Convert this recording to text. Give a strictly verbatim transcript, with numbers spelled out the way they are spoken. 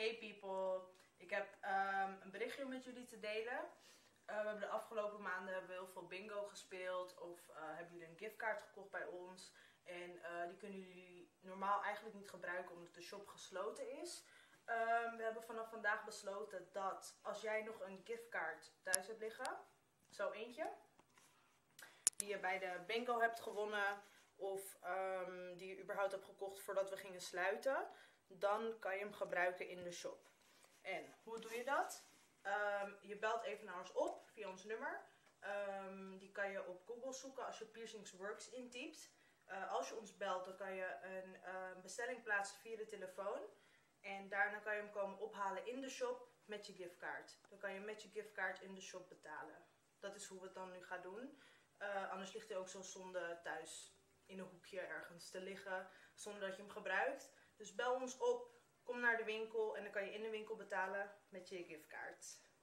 Hey people, ik heb um, een berichtje om met jullie te delen. Uh, we hebben de afgelopen maanden hebben we heel veel bingo gespeeld of uh, hebben jullie een giftkaart gekocht bij ons. En uh, die kunnen jullie normaal eigenlijk niet gebruiken omdat de shop gesloten is. Um, we hebben vanaf vandaag besloten dat als jij nog een giftkaart thuis hebt liggen, zo eentje, die je bij de bingo hebt gewonnen of um, die je überhaupt hebt gekocht voordat we gingen sluiten, dan kan je hem gebruiken in de shop. En hoe doe je dat? Um, je belt even naar ons op via ons nummer. Um, die kan je op Google zoeken als je Piercings Works intypt. Uh, als je ons belt, dan kan je een uh, bestelling plaatsen via de telefoon. En daarna kan je hem komen ophalen in de shop met je giftkaart. Dan kan je met je giftkaart in de shop betalen. Dat is hoe we het dan nu gaan doen. Uh, anders ligt hij ook zo zonde thuis in een hoekje ergens te liggen zonder dat je hem gebruikt. Dus bel ons op, kom naar de winkel en dan kan je in de winkel betalen met je giftkaart.